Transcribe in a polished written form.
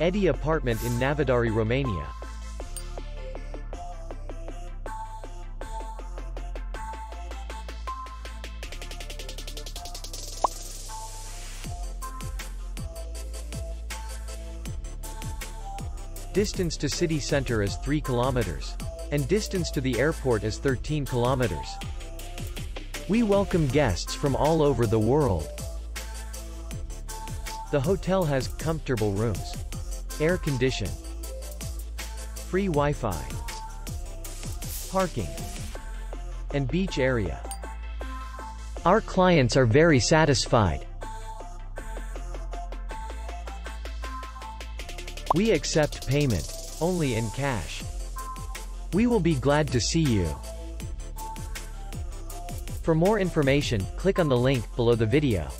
Edi Apartment in Navodari, Romania. Distance to city center is 3 kilometers. And distance to the airport is 13 kilometers. We welcome guests from all over the world. The hotel has comfortable rooms, air condition, free Wi-Fi, parking, and beach area. Our clients are very satisfied. We accept payment only in cash. We will be glad to see you. For more information, click on the link below the video.